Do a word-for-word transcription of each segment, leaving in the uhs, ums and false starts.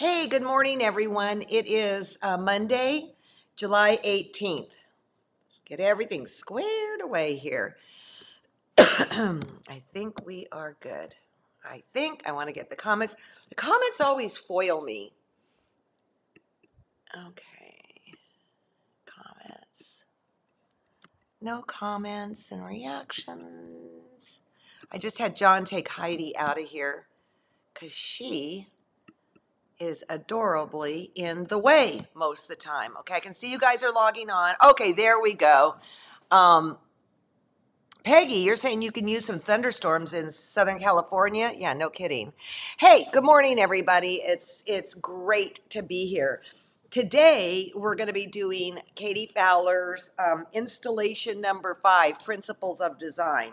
Hey, good morning, everyone. It is uh, Monday, July eighteenth. Let's get everything squared away here. I think we are good. I think I want to get the comments. The comments always foil me. Okay. Comments. No comments and reactions. I just had John take Heidi out of here because she is adorably in the way most of the time. Okay, I can see you guys are logging on. Okay, there we go. Um, Peggy, you're saying you can use some thunderstorms in Southern California? Yeah, no kidding. Hey, good morning, everybody. It's, it's great to be here. Today, we're going to be doing Katie Fowler's um, installation number five, Principles of Design.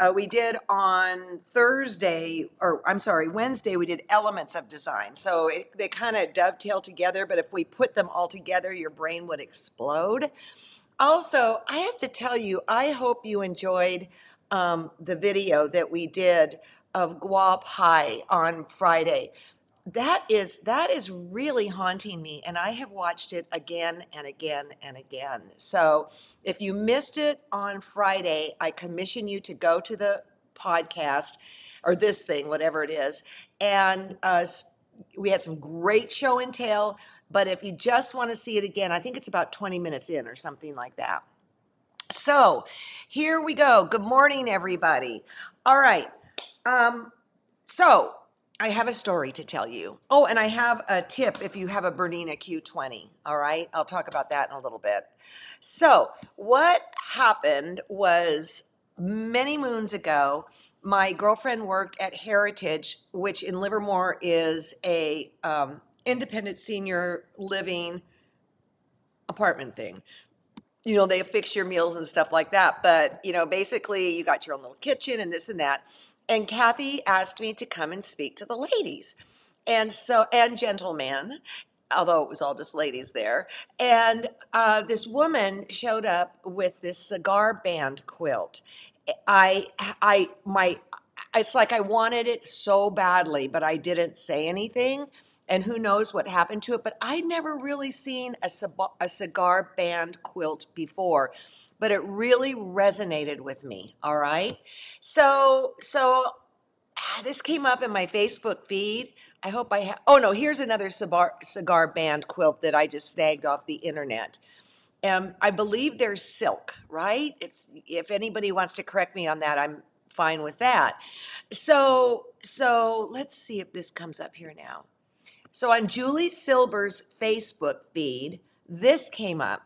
Uh, we did on Thursday, or I'm sorry, Wednesday, we did Elements of Design. So it, they kind of dovetail together, but if we put them all together, your brain would explode. Also, I have to tell you, I hope you enjoyed um, the video that we did of Gua Pai on Friday. That is, that is really haunting me, and I have watched it again and again and again. So if you missed it on Friday, I commission you to go to the podcast, or this thing, whatever it is, and uh, we had some great show and tell, but if you just want to see it again, I think it's about twenty minutes in or something like that. So here we go. Good morning, everybody. All right. Um, so... I have a story to tell you. Oh, and I have a tip if you have a Bernina Q twenty, all right? I'll talk about that in a little bit. So what happened was many moons ago, my girlfriend worked at Heritage, which in Livermore is a um, independent senior living apartment thing. You know, they fix your meals and stuff like that, but, you know, basically you got your own little kitchen and this and that. And Kathy asked me to come and speak to the ladies, and so and gentlemen, although it was all just ladies there. And uh, this woman showed up with this cigar band quilt. I, I, my, it's like I wanted it so badly, but I didn't say anything. And who knows what happened to it? But I'd never really seen a, a cigar band quilt before. But it really resonated with me, all right? So so this came up in my Facebook feed. I hope I have, oh no, here's another cigar, cigar band quilt that I just snagged off the internet. Um, I believe there's silk, right? If, if anybody wants to correct me on that, I'm fine with that. So, so let's see if this comes up here now. So on Julie Silber's Facebook feed, this came up.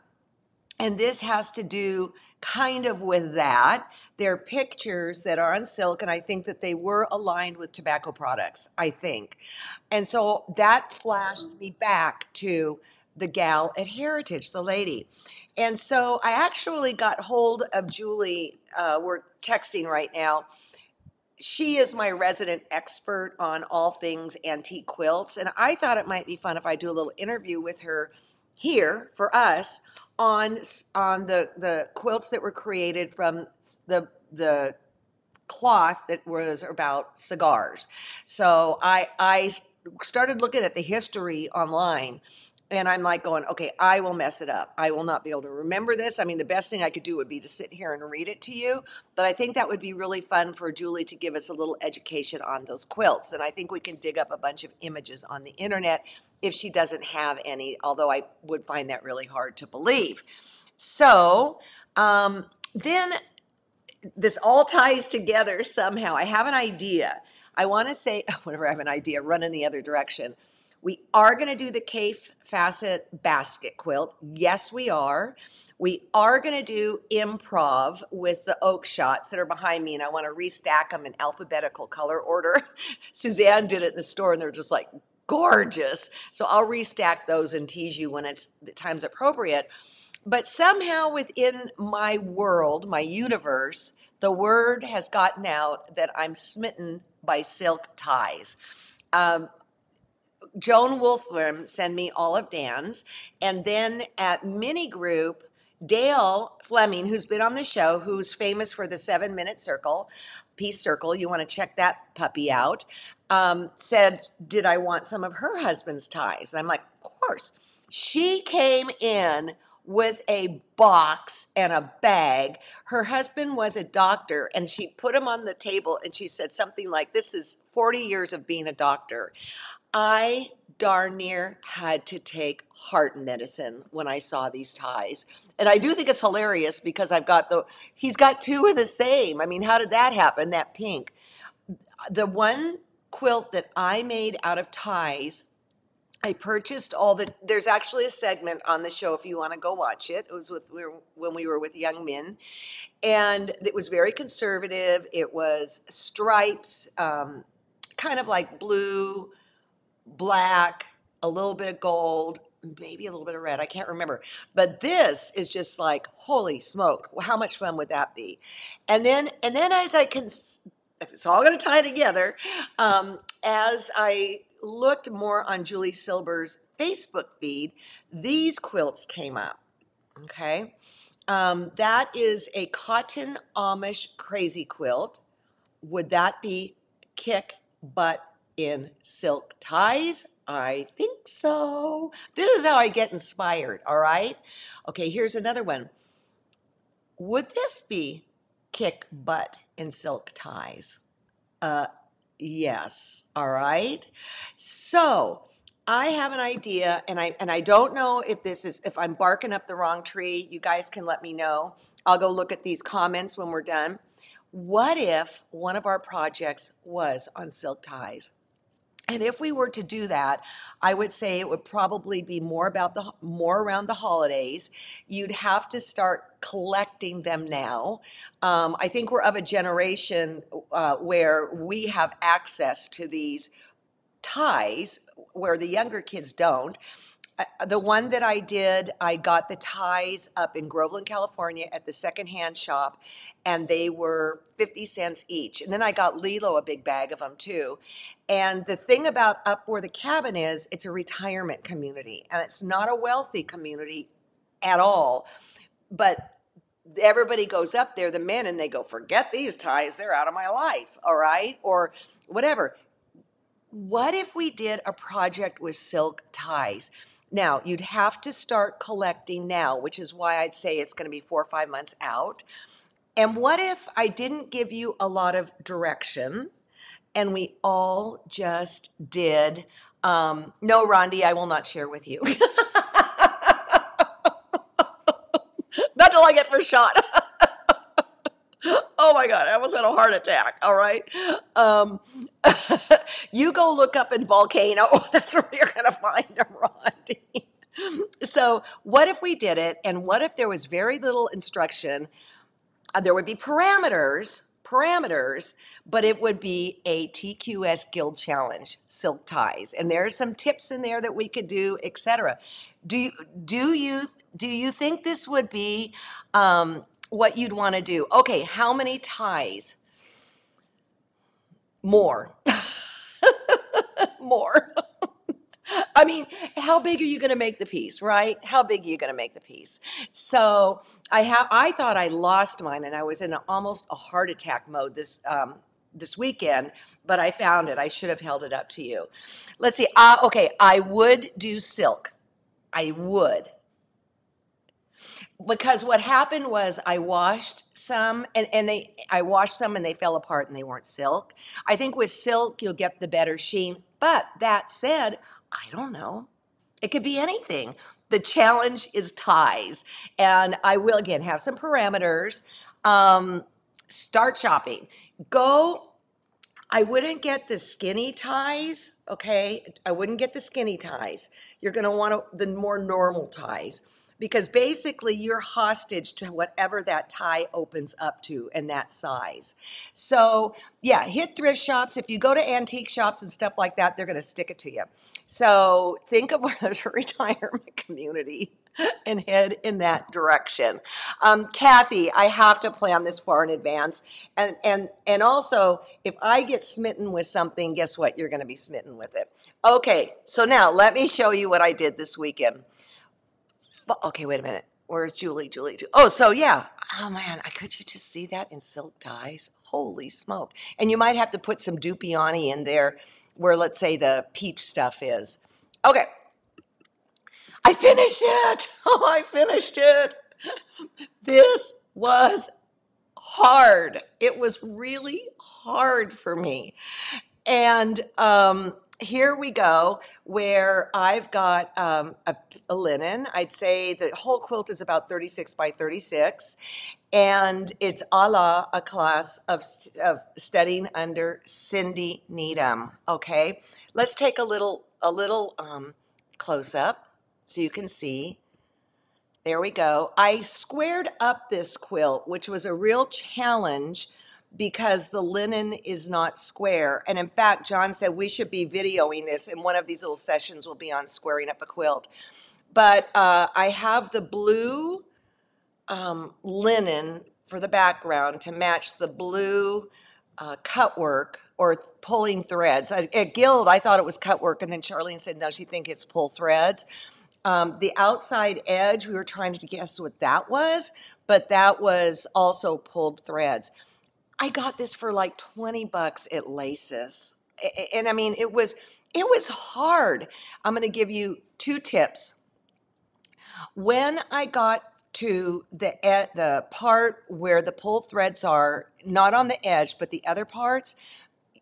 And this has to do kind of with that. They're pictures that are on silk, and I think that they were aligned with tobacco products, I think. And so that flashed me back to the gal at Heritage, the lady. And so I actually got hold of Julie. Uh, we're texting right now. She is my resident expert on all things antique quilts, and I thought it might be fun if I do a little interview with her here for us on on the the quilts that were created from the the cloth that was about cigars. So I I started looking at the history online, and I'm like going, okay, I will mess it up. I will not be able to remember this. I mean, the best thing I could do would be to sit here and read it to you, but I think that would be really fun for Julie to give us a little education on those quilts, and I think we can dig up a bunch of images on the internet if she doesn't have any, although I would find that really hard to believe. So um, then this all ties together somehow. I have an idea. I want to say, whenever I have an idea, run in the other direction. We are going to do the Kaffe facet basket quilt. Yes, we are. We are going to do improv with the oak shots that are behind me, and I want to restack them in alphabetical color order. Suzanne did it in the store, and they're just like, gorgeous. So I'll restack those and tease you when it's the time's appropriate. But somehow within my world, my universe, the word has gotten out that I'm smitten by silk ties. Um, Joan Wolfram sent me all of Dan's, and then at Mini Group, Dale Fleming, who's been on the show, who's famous for the seven minute circle, peace circle. You want to check that puppy out. um, said, did I want some of her husband's ties? And I'm like, of course. She came in with a box and a bag. Her husband was a doctor, and she put him on the table, and she said something like, this is forty years of being a doctor. I darn near had to take heart medicine when I saw these ties. And I do think it's hilarious because I've got the, he's got two of the same. I mean, how did that happen, that pink? The one quilt that I made out of ties, I purchased all the, there's actually a segment on the show if you want to go watch it. It was with we were, when we were with Young Men. And it was very conservative. It was stripes, um, kind of like blue, black, a little bit of gold, maybe a little bit of red. I can't remember. But this is just like, holy smoke. How much fun would that be? And then, and then as I can, it's all going to tie together. Um, as I looked more on Julie Silber's Facebook feed, these quilts came up. Okay. Um, that is a cotton Amish crazy quilt. Would that be kick butt in silk ties? I think so. This is how I get inspired, all right? Okay, here's another one. Would this be kick butt in silk ties? Uh, yes, all right? So I have an idea, and I and I don't know if this is, if I'm barking up the wrong tree. You guys can let me know. I'll go look at these comments when we're done. What if one of our projects was on silk ties? And if we were to do that, I would say it would probably be more about the more around the holidays. You'd have to start collecting them now. Um, I think we're of a generation uh, where we have access to these ties, where the younger kids don't. Uh, the one that I did, I got the ties up in Groveland, California, at the secondhand shop, and they were fifty cents each. And then I got Lilo a big bag of them too. And the thing about up where the cabin is, it's a retirement community, and it's not a wealthy community at all. But everybody goes up there, the men, and they go, forget these ties, they're out of my life, all right? Or whatever. What if we did a project with silk ties? Now, you'd have to start collecting now, which is why I'd say it's gonna be four or five months out. And what if I didn't give you a lot of direction and we all just did, um, no, Rondi, I will not share with you. Not till I get first shot. Oh my God, I almost had a heart attack, all right? Um, you go look up in Volcano. That's where you're gonna find them, Rondi. So what if we did it, and what if there was very little instruction? There would be parameters, parameters, but it would be a T Q S Guild Challenge, silk ties. And there are some tips in there that we could do, et cetera. Do you, do you, do you think this would be um, what you'd want to do? Okay, how many ties? More. More. I mean, how big are you going to make the piece, right? How big are you going to make the piece? So I have. I thought I lost mine, and I was in a, almost a heart attack mode this um, this weekend. But I found it. I should have held it up to you. Let's see. Uh, okay, I would do silk. I would. Because what happened was I washed some, and, and they I washed some, and they fell apart, and they weren't silk. I think with silk, you'll get the better sheen. But that said, I don't know. It could be anything. The challenge is ties. And I will, again, have some parameters. Um, start shopping. Go. I wouldn't get the skinny ties, okay? I wouldn't get the skinny ties. You're going to want the more normal ties. Because basically you're hostage to whatever that tie opens up to and that size. So yeah, hit thrift shops. If you go to antique shops and stuff like that, they're gonna stick it to you. So think of there's a retirement community and head in that direction. Um, Kathy, I have to plan this far in advance. And, and, and also, if I get smitten with something, guess what? You're gonna be smitten with it. Okay, so now let me show you what I did this weekend. Okay, wait a minute. Where's Julie? Julie, Julie? Oh, so yeah. Oh, man. Could you just see that in silk ties? Holy smoke. And you might have to put some dupioni in there where, let's say, the peach stuff is. Okay. I finished it. Oh, I finished it. This was hard. It was really hard for me. And um, here we go, where I've got um, a, a linen. I'd say the whole quilt is about thirty-six by thirty-six. And it's a la a class of, of studying under Cindy Needham. Okay, let's take a little, a little um, close up so you can see. There we go. I squared up this quilt, which was a real challenge because the linen is not square. And in fact, John said we should be videoing this, and one of these little sessions will be on squaring up a quilt. But uh, I have the blue um, linen for the background to match the blue uh, cut work or pulling threads. At Guild, I thought it was cut work, and then Charlene said, no, she thinks it's pull threads. Um, the outside edge, we were trying to guess what that was, but that was also pulled threads. I got this for like twenty bucks at Lacy's. And I mean, it was, it was hard. I'm going to give you two tips. When I got to the, the part where the pull threads are, not on the edge, but the other parts,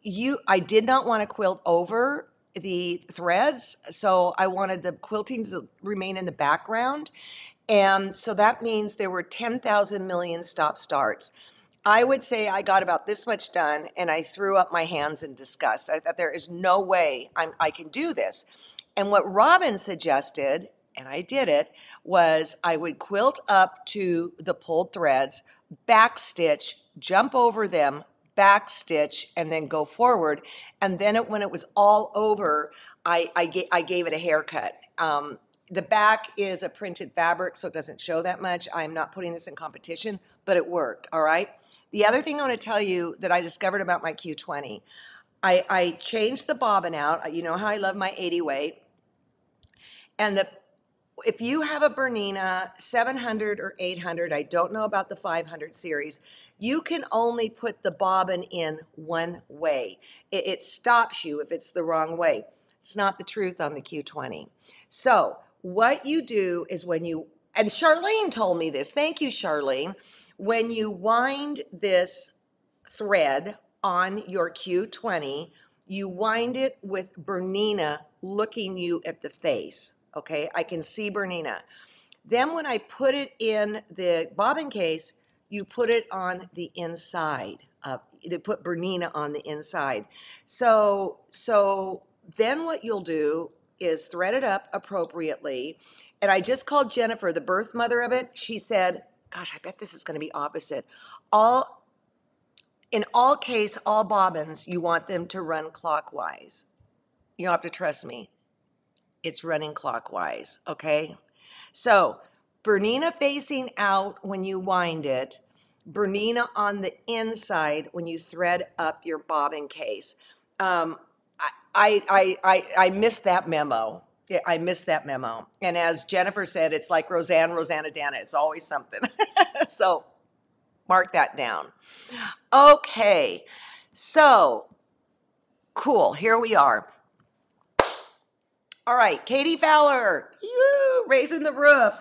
you, I did not want to quilt over the threads. So I wanted the quilting to remain in the background. And so that means there were ten thousand million stop starts. I would say I got about this much done, and I threw up my hands in disgust. I thought there is no way I'm, I can do this. And what Robin suggested, and I did it, was I would quilt up to the pulled threads, backstitch, jump over them, backstitch, and then go forward. And then it, when it was all over, I, I, ga I gave it a haircut. Um, the back is a printed fabric, so it doesn't show that much. I'm not putting this in competition, but it worked, all right? The other thing I want to tell you that I discovered about my Q twenty, I, I changed the bobbin out. You know how I love my eighty weight. And the, if you have a Bernina seven hundred or eight hundred, I don't know about the five hundred series, you can only put the bobbin in one way. It, it stops you if it's the wrong way. It's not the truth on the Q twenty. So what you do is when you, and Charlene told me this, thank you, Charlene. When you wind this thread on your Q twenty, you wind it with Bernina looking you at the face, okay? I can see Bernina. Then when I put it in the bobbin case, you put it on the inside. Uh, they put Bernina on the inside. So, so then what you'll do is thread it up appropriately. And I just called Jennifer, the birth mother of it. She said, gosh, I bet this is going to be opposite. All, in all case, all bobbins, you want them to run clockwise. You don't have to trust me. It's running clockwise, okay? So Bernina facing out when you wind it, Bernina on the inside when you thread up your bobbin case. Um, I, I, I, I missed that memo. Yeah, I missed that memo. And as Jennifer said, it's like Roseanne, Rosanna, Dana. It's always something. So mark that down. Okay. So cool. Here we are. All right. Katie Fowler, you raising the roof.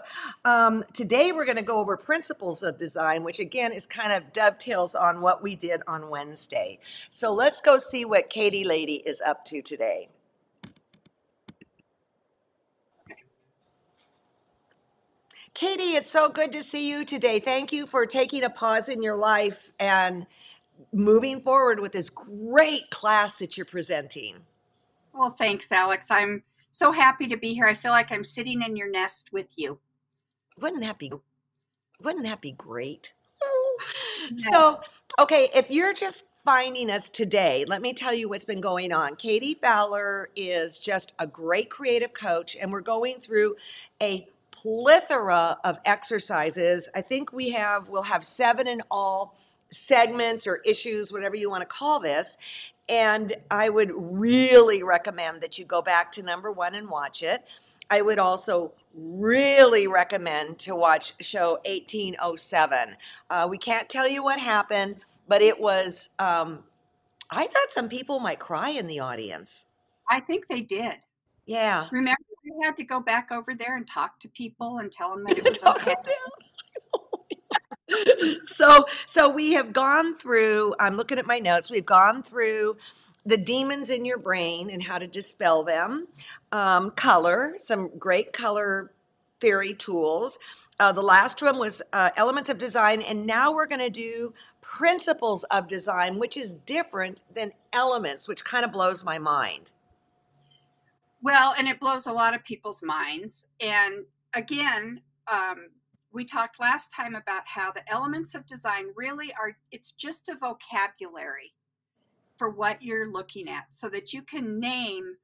Um, today we're going to go over principles of design, which again is kind of dovetails on what we did on Wednesday. So let's go see what Katie Lady is up to today. Katie, it's so good to see you today. Thank you for taking a pause in your life and moving forward with this great class that you're presenting. Well, thanks, Alex. I'm so happy to be here. I feel like I'm sitting in your nest with you. Wouldn't that be, wouldn't that be great? Yeah. So, okay, if you're just finding us today, let me tell you what's been going on. Katie Fowler is just a great creative coach, and we're going through a plethora of exercises. I think we have, we'll have seven in all segments or issues, whatever you want to call this. And I would really recommend that you go back to number one and watch it. I would also really recommend to watch show eighteen oh seven. Uh, we can't tell you what happened, but it was, um, I thought some people might cry in the audience. I think they did. Yeah. Remember, we had to go back over there and talk to people and tell them that it was okay. so, so we have gone through, I'm looking at my notes, we've gone through the demons in your brain and how to dispel them, um, color, some great color theory tools. Uh, the last one was uh, elements of design, and now we're going to do principles of design, which is different than elements, which kind of blows my mind. Well, and it blows a lot of people's minds. And again, um, we talked last time about how the elements of design really are, it's just a vocabulary for what you're looking at so that you can name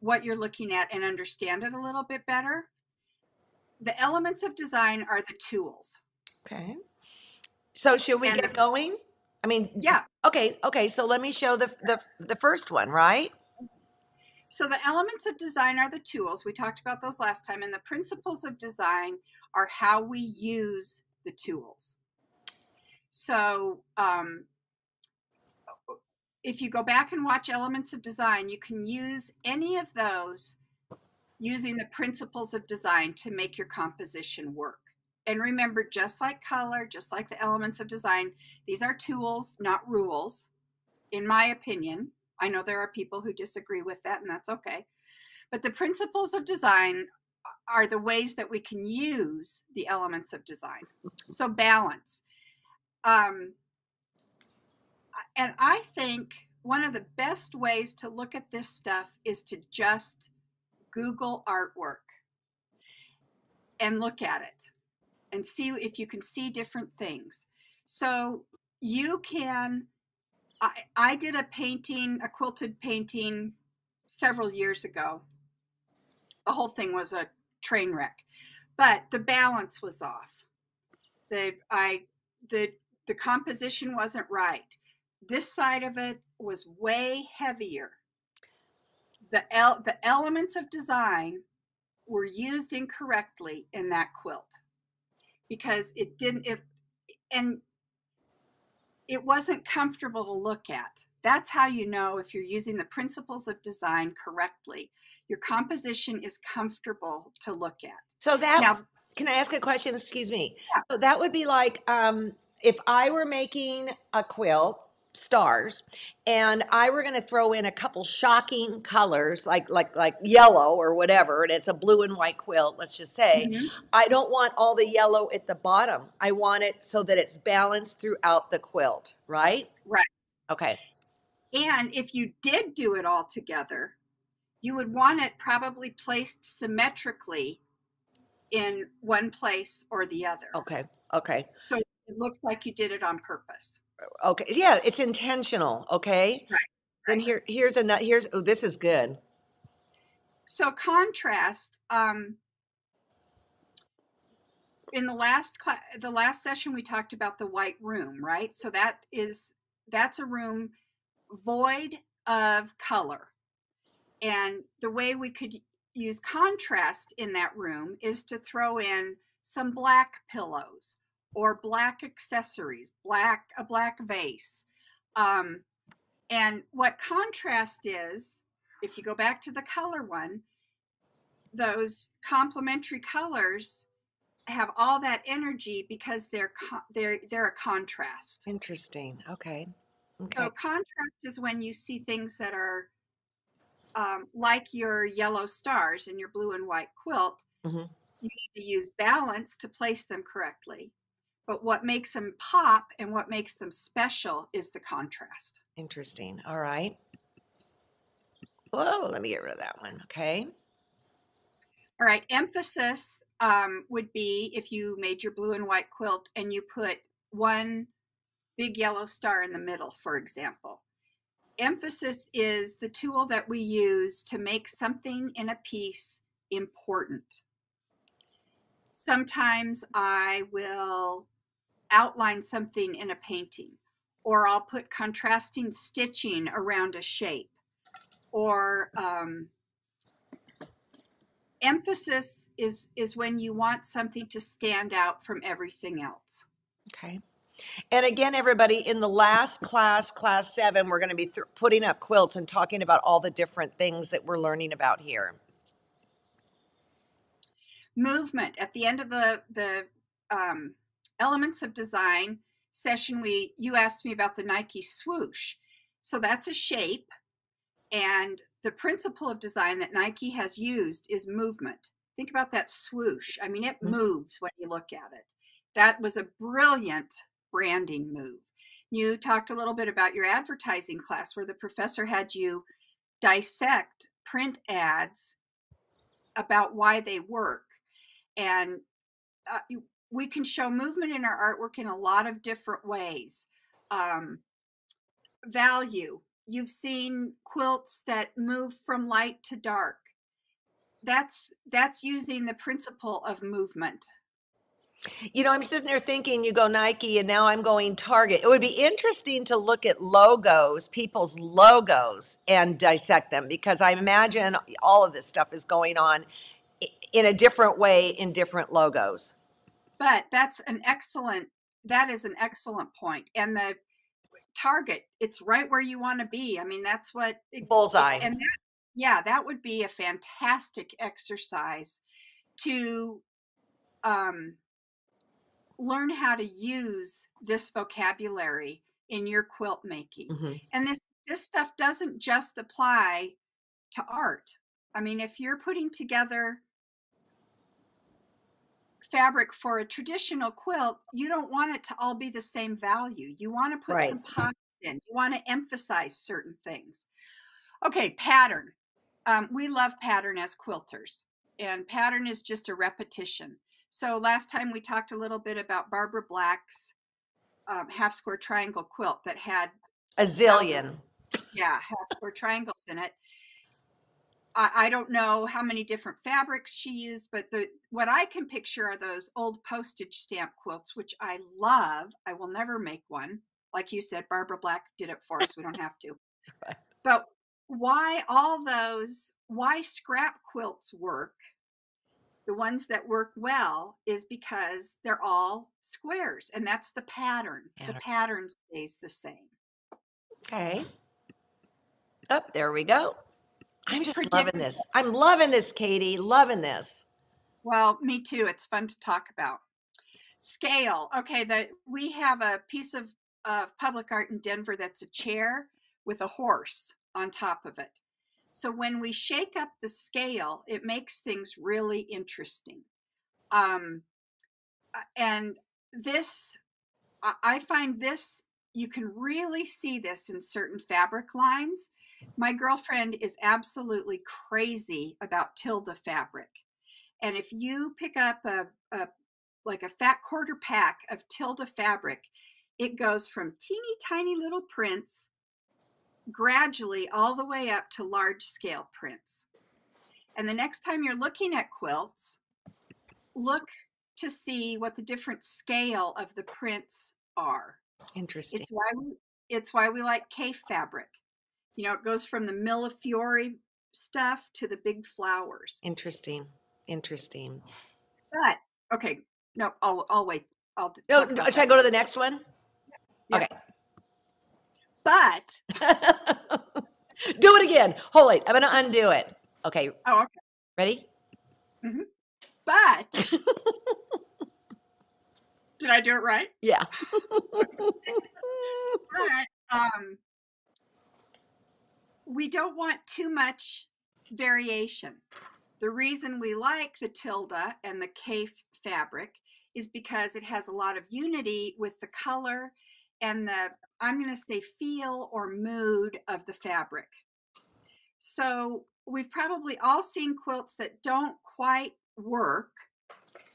what you're looking at and understand it a little bit better. The elements of design are the tools. Okay. So should we and, get going? I mean, yeah. Okay. Okay. So let me show the, the, the first one, right? So the elements of design are the tools. We talked about those last time. And the principles of design are how we use the tools. So um, if you go back and watch elements of design, you can use any of those using the principles of design to make your composition work. And remember, just like color, just like the elements of design, these are tools, not rules, in my opinion. I know there are people who disagree with that, and that's okay. But the principles of design are the ways that we can use the elements of design. So balance. Um, and I think one of the best ways to look at this stuff is to just Google artwork and look at it and see if you can see different things. So you can, I, I did a painting, a quilted painting several years ago. The whole thing was a train wreck, but the balance was off. The, I, the, the composition wasn't right. This side of it was way heavier. The, el the elements of design were used incorrectly in that quilt because it didn't, it, and it wasn't comfortable to look at. That's how you know if you're using the principles of design correctly. Your composition is comfortable to look at. So that, now, can I ask a question? Excuse me. Yeah. So that would be like um, if I were making a quilt, stars, and I were going to throw in a couple shocking colors like like like yellow or whatever, and it's a blue and white quilt, let's just say, mm-hmm. I don't want all the yellow at the bottom. I want it so that it's balanced throughout the quilt, right? Right. Okay. And if you did do it all together, you would want it probably placed symmetrically in one place or the other. Okay. Okay. So it looks like you did it on purpose. Okay. Yeah, it's intentional. Okay. Right. Then right. here, here's another. Here's oh, this is good. So contrast. Um, in the last class, the last session, we talked about the white room, right? So that is that's a room void of color, and the way we could use contrast in that room is to throw in some black pillows, or black accessories, black, a black vase. Um, and what contrast is, if you go back to the color one, those complementary colors have all that energy because they're, they're, they're a contrast. Interesting. Okay. Okay. So contrast is when you see things that are um, like your yellow stars in your blue and white quilt. Mm-hmm. You need to use balance to place them correctly. But what makes them pop and what makes them special is the contrast. Interesting. All right. Whoa, let me get rid of that one. Okay. All right. Emphasis um, would be if you made your blue and white quilt and you put one big yellow star in the middle, for example. Emphasis is the tool that we use to make something in a piece important. Sometimes I will outline something in a painting, or I'll put contrasting stitching around a shape, or um, emphasis is, is when you want something to stand out from everything else. Okay. And again, everybody, in the last class, class seven, we're going to be th- putting up quilts and talking about all the different things that we're learning about here. Movement. At the end of the, the um, elements of design session, we you asked me about the Nike swoosh. So that's a shape. And the principle of design that Nike has used is movement. Think about that swoosh. I mean, it moves when you look at it. That was a brilliant branding move. You talked a little bit about your advertising class where the professor had you dissect print ads about why they work. And uh, we can show movement in our artwork in a lot of different ways. Um, value. You've seen quilts that move from light to dark. That's that's using the principle of movement. You know, I'm sitting there thinking, you go Nike and now I'm going Target. It would be interesting to look at logos, people's logos, and dissect them, because I imagine all of this stuff is going on in a different way in different logos. But that's an excellent, that is an excellent point. And the Target, it's right where you want to be. I mean, that's what. Bullseye. And that, yeah, that would be a fantastic exercise to um, learn how to use this vocabulary in your quilt making. Mm-hmm. And this, this stuff doesn't just apply to art. I mean, if you're putting together fabric for a traditional quilt, you don't want it to all be the same value. You want to put right. some pockets in. You want to emphasize certain things. Okay, pattern. Um, we love pattern as quilters, and pattern is just a repetition. So last time we talked a little bit about Barbara Black's um, half square triangle quilt that had a zillion, yeah, half square triangles in it. I don't know how many different fabrics she used, but the what I can picture are those old postage stamp quilts, which I love. I will never make one. Like you said, Barbara Black did it for us. We don't have to. But why all those, why scrap quilts work, the ones that work well, is because they're all squares. And that's the pattern. The pattern stays the same. Okay. Oh, there we go. I'm just loving this. I'm loving this, Katie. Loving this. Well, me too. It's fun to talk about. Scale. Okay, the, we have a piece of, of public art in Denver that's a chair with a horse on top of it. So when we shake up the scale, it makes things really interesting. Um, and this, I find this, you can really see this in certain fabric lines. My girlfriend is absolutely crazy about Tilda fabric. And if you pick up a, a like a fat quarter pack of Tilda fabric, it goes from teeny tiny little prints gradually all the way up to large scale prints. And the next time you're looking at quilts, look to see what the different scale of the prints are. Interesting. It's why we, it's why we like Kaffe fabric. You know, it goes from the millefiori stuff to the big flowers. Interesting. Interesting. But, okay. No, I'll, I'll wait. I'll no, no, should that. I go to the next one? Yeah. Okay. But. Do it again. Hold it. I'm going to undo it. Okay. Oh, okay. Ready? Mm-hmm. But. Did I do it right? Yeah. But, um. we don't want too much variation. The reason we like the Tilda and the Kaffe fabric is because it has a lot of unity with the color and the, I'm going to say, feel or mood of the fabric. So we've probably all seen quilts that don't quite work,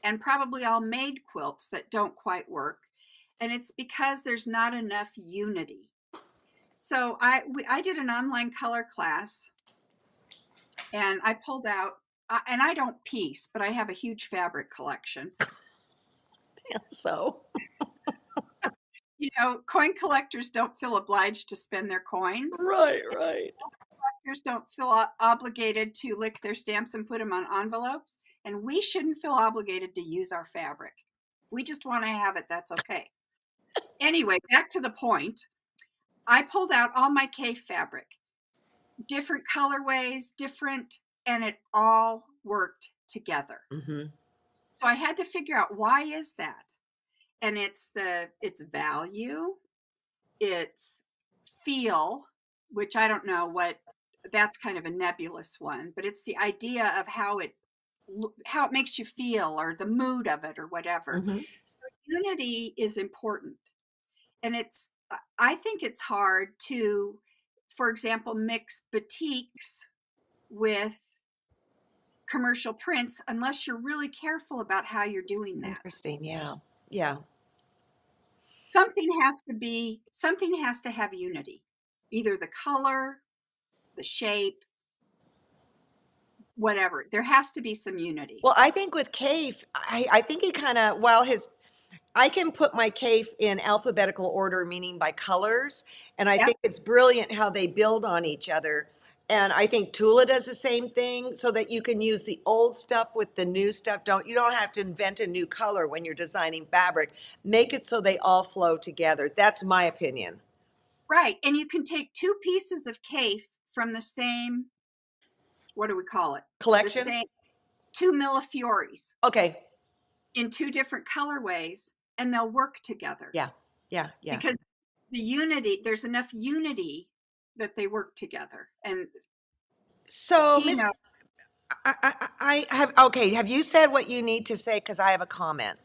and probably all made quilts that don't quite work. And it's because there's not enough unity. So I we, I did an online color class, and I pulled out, uh, and I don't piece, but I have a huge fabric collection. And so, you know, coin collectors don't feel obliged to spend their coins. Right, right. Collectors don't feel obligated to lick their stamps and put them on envelopes, and we shouldn't feel obligated to use our fabric. If we just want to have it, that's okay. Anyway, back to the point. I pulled out all my Kaffe fabric, different colorways, different, and it all worked together. Mm-hmm. So I had to figure out, why is that? And it's the, it's value, it's feel, which I don't know what, that's kind of a nebulous one, but it's the idea of how it, how it makes you feel, or the mood of it, or whatever. Mm-hmm. So unity is important. And it's, I think it's hard to, for example, mix batiks with commercial prints unless you're really careful about how you're doing that. Interesting. Yeah. Yeah. Something has to be, something has to have unity, either the color, the shape, whatever. There has to be some unity. Well, I think with Kaffe, I, I think he kind of, while his, I can put my Kaffe in alphabetical order, meaning by colors. And I yep. think it's brilliant how they build on each other. And I think Tula does the same thing, so that you can use the old stuff with the new stuff. Don't, you don't have to invent a new color when you're designing fabric. Make it so they all flow together. That's my opinion. Right. And you can take two pieces of Kaffe from the same, what do we call it? Collection? The same, two millifioris. Okay. In two different colorways, and they'll work together. Yeah. Yeah. Yeah. Because the unity, there's enough unity that they work together. And so, you know, I, I, I have, okay. Have you said what you need to say? 'Cause I have a comment.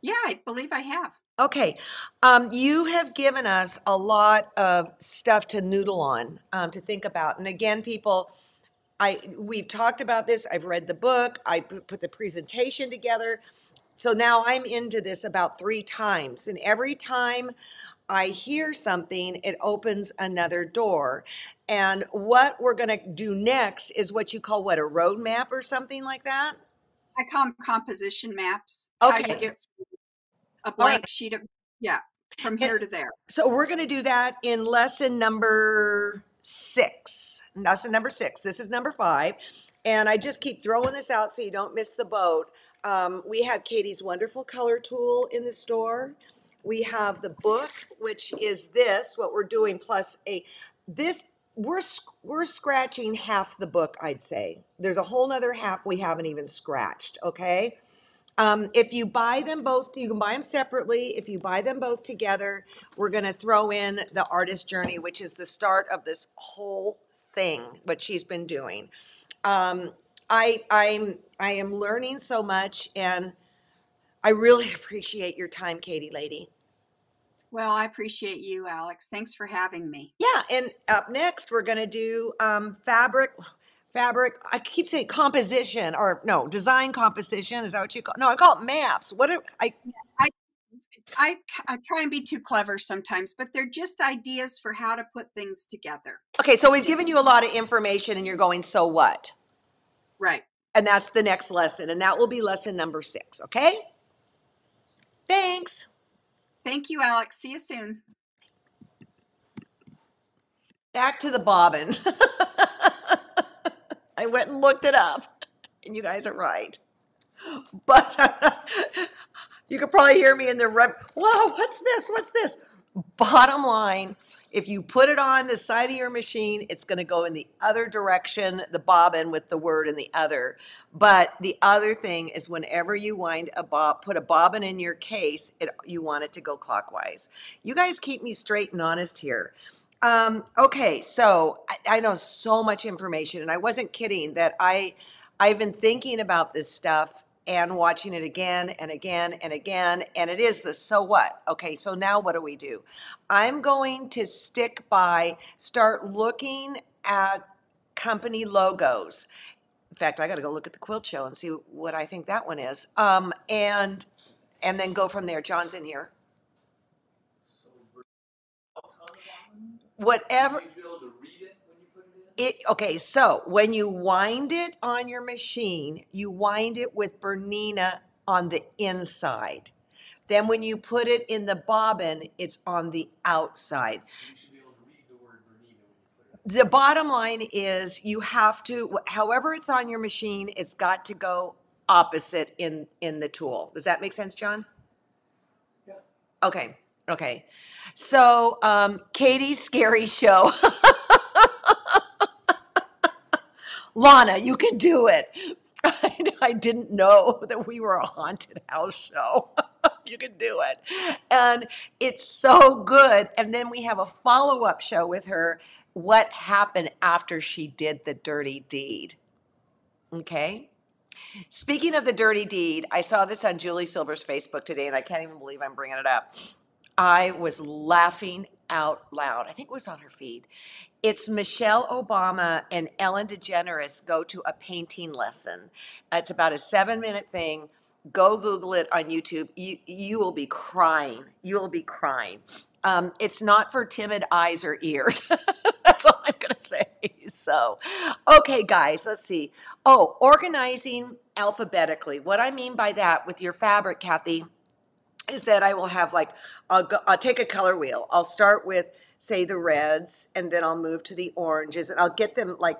Yeah, I believe I have. Okay. Um, you have given us a lot of stuff to noodle on, um, to think about. And again, people, I, we've talked about this. I've read the book. I put the presentation together. So now I'm into this about three times, and every time I hear something, it opens another door. And what we're going to do next is what you call, what, a roadmap or something like that? I call them composition maps. Okay. How you get a blank right. sheet of, yeah, from here and, to there. So we're going to do that in lesson number six. Lesson number six. This is number five. And I just keep throwing this out so you don't miss the boat. Um, we have Katie's wonderful color tool in the store. We have the book, which is this, what we're doing, plus a, this, we're, we're scratching half the book, I'd say. There's a whole nother half we haven't even scratched, okay? Um, if you buy them both, you can buy them separately. If you buy them both together, we're going to throw in the artist journey, which is the start of this whole thing, what she's been doing. Um, I, I'm, I am learning so much, and I really appreciate your time, Katie lady. Well, I appreciate you, Alex. Thanks for having me. Yeah, and up next, we're going to do um, fabric, fabric, I keep saying composition, or no, design composition. Is that what you call it? No, I call it maps. What do I, I, I, I try and be too clever sometimes, but they're just ideas for how to put things together. Okay, so it's we've just, given you a lot of information, and you're going, so what? Right. And that's the next lesson, and that will be lesson number six, okay? Thanks. Thank you, Alex. See you soon. Back to the bobbin. I went and looked it up, and you guys are right. But you could probably hear me in the rep. Whoa, what's this? What's this? Bottom line, if you put it on the side of your machine, it's going to go in the other direction, the bobbin with the word and the other. But the other thing is, whenever you wind a bob, put a bobbin in your case, it, you want it to go clockwise. You guys keep me straight and honest here. Um, okay, so I, I know so much information, and I wasn't kidding that I, I've been thinking about this stuff and watching it again and again and again, and it is the so what. Okay, so now what do we do? I'm going to stick by, start looking at company logos. In fact, I gotta go look at the Quilt Show and see what I think that one is, um, and and then go from there. John's in here. Whatever. It, okay, so when you wind it on your machine, you wind it with Bernina on the inside. Then when you put it in the bobbin, it's on the outside. You should be able to read the word Bernina when you put it on. The bottom line is, you have to, however it's on your machine, it's got to go opposite in, in the tool. Does that make sense, John? Yeah. Okay. Okay. So um, Katie's scary show. Lana, you can do it. I, I didn't know that we were a haunted house show. You can do it. And it's so good. And then we have a follow-up show with her. What happened after she did the dirty deed? Okay. Speaking of the dirty deed, I saw this on Julie Silber's Facebook today, and I can't even believe I'm bringing it up. I was laughing out loud. I think it was on her feed. It's Michelle Obama and Ellen DeGeneres go to a painting lesson. It's about a seven-minute thing. Go Google it on YouTube. You, you will be crying. You will be crying. Um, it's not for timid eyes or ears. That's all I'm going to say. So, okay, guys, let's see. Oh, organizing alphabetically. What I mean by that with your fabric, Kathy, is that I will have like, I'll, go, I'll take a color wheel. I'll start with, say, the reds, and then I'll move to the oranges, and I'll get them like,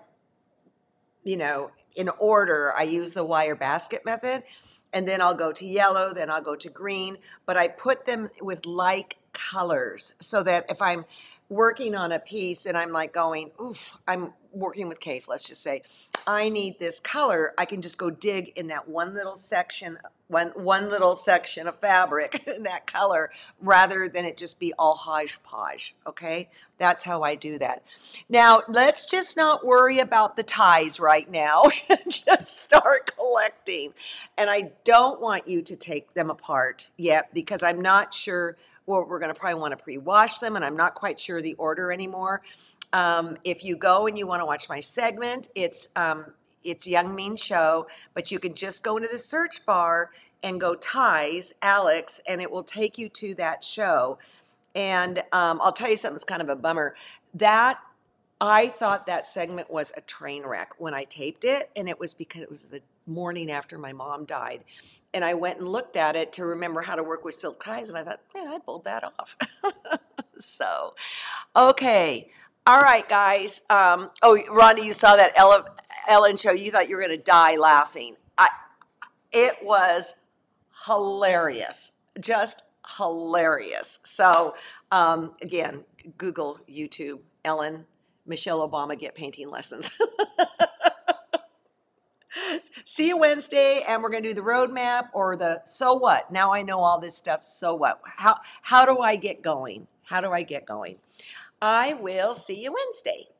you know, in order. I use the wire basket method. And then I'll go to yellow, then I'll go to green, but I put them with like colors so that if I'm working on a piece and I'm like going, oof, I'm working with Kafe, let's just say, I need this color, I can just go dig in that one little section, one, one little section of fabric in that color rather than it just be all hodgepodge, okay? That's how I do that. Now, let's just not worry about the ties right now. Just start collecting. And I don't want you to take them apart yet because I'm not sure, well, we're going to probably want to pre-wash them, and I'm not quite sure the order anymore. Um, if you go and you want to watch my segment, it's, um, it's Young Mean Show, but you can just go into the search bar and go ties, Alex, and it will take you to that show. And um, I'll tell you something that's kind of a bummer. That, I thought that segment was a train wreck when I taped it, and it was because it was the morning after my mom died. And I went and looked at it to remember how to work with silk ties, and I thought, yeah, I pulled that off. So, okay. All right, guys. Um, oh, Rhonda, you saw that Ellen, Ellen show. You thought you were going to die laughing. I, it was hilarious. Just hilarious. So, um, again, Google, YouTube, Ellen, Michelle Obama, get painting lessons. See you Wednesday, and we're going to do the roadmap or the so what. Now I know all this stuff, so what? How, how do I get going? How do I get going? I will see you Wednesday.